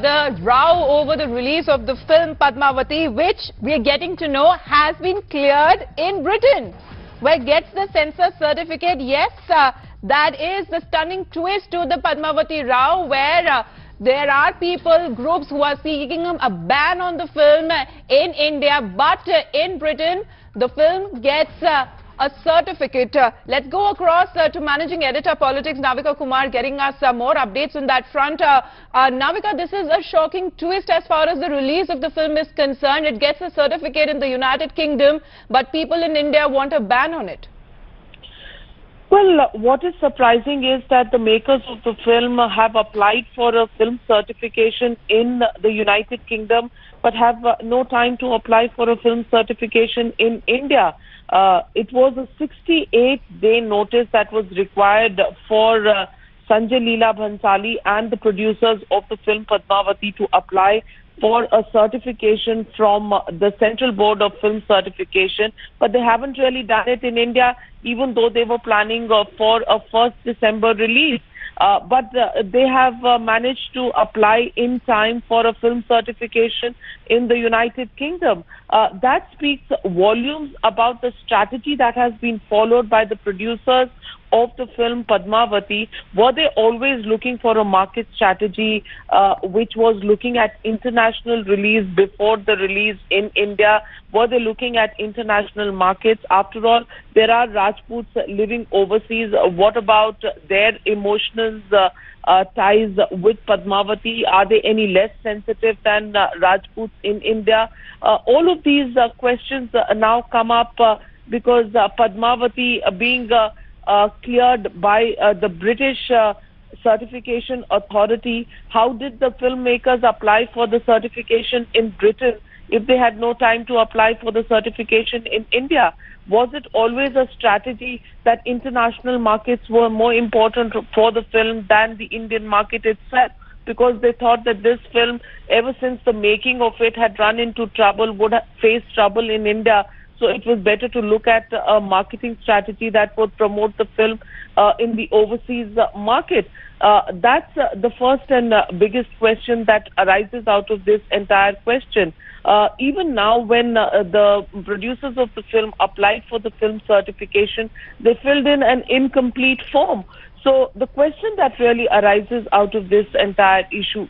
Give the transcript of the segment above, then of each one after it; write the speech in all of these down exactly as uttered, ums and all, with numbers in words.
The row over the release of the film Padmavati, which we are getting to know has been cleared in Britain, where it gets the censor certificate. Yes, uh, that is the stunning twist to the Padmavati row, where uh, there are people, groups who are seeking a ban on the film in India, but uh, in Britain, the film gets uh, a certificate. Uh, let's go across uh, to Managing Editor Politics, Navika Kumar, getting us uh, more updates on that front. Uh, uh, Navika, this is a shocking twist as far as the release of the film is concerned. It gets a certificate in the United Kingdom, but people in India want a ban on it. Well, what is surprising is that the makers of the film have applied for a film certification in the United Kingdom, but have uh, no time to apply for a film certification in India. Uh, it was a sixty-eight day notice that was required for uh, Sanjay Leela Bhansali and the producers of the film Padmavati to apply for a certification from the Central Board of Film Certification, but they haven't really done it in India, even though they were planning uh, for a first December release. Uh, but uh, they have uh, managed to apply in time for a film certification in the United Kingdom. Uh, that speaks volumes about the strategy that has been followed by the producers of the film Padmavati. Were they always looking for a market strategy uh, which was looking at international release before the release in India? Were they looking at international markets? After all, there are Rajputs living overseas. What about their emotional uh, uh, ties with Padmavati? Are they any less sensitive than uh, Rajputs in India? Uh, all of these uh, questions uh, now come up uh, because uh, Padmavati uh, being uh, Uh, cleared by uh, the British uh, certification authority. How did the filmmakers apply for the certification in Britain if they had no time to apply for the certification in India? Was it always a strategy that international markets were more important for the film than the Indian market itself? Because they thought that this film, ever since the making of it, had run into trouble, would have faced trouble in India. So it was better to look at a marketing strategy that would promote the film uh, in the overseas market. Uh, that's uh, the first and uh, biggest question that arises out of this entire question. Uh, even now, when uh, the producers of the film applied for the film certification, they filled in an incomplete form. So the question that really arises out of this entire issue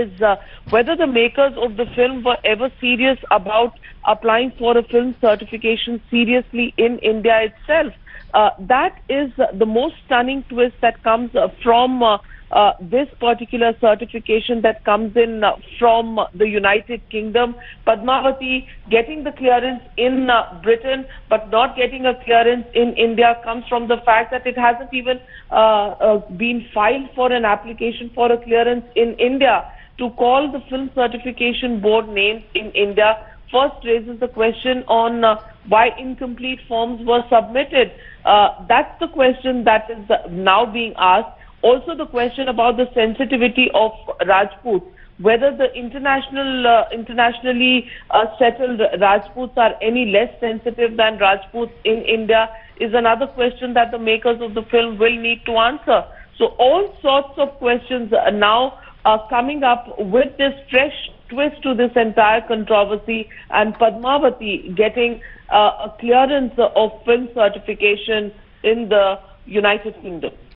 is uh, whether the makers of the film were ever serious about applying for a film certification seriously in India itself. Uh, that is uh, the most stunning twist that comes uh, from uh, uh, this particular certification that comes in uh, from the United Kingdom. Padmavati getting the clearance in uh, Britain but not getting a clearance in India comes from the fact that it hasn't even uh, uh, been filed for an application for a clearance in India. To call the film certification board names in India first raises the question on uh, why incomplete forms were submitted. Uh, that's the question that is now being asked. Also the question about the sensitivity of Rajputs, whether the international, uh, internationally uh, settled Rajputs are any less sensitive than Rajputs in India is another question that the makers of the film will need to answer. So all sorts of questions are now uh, coming up with this fresh twist to this entire controversy, and Padmavati getting uh, a clearance of film certification in the United Kingdom.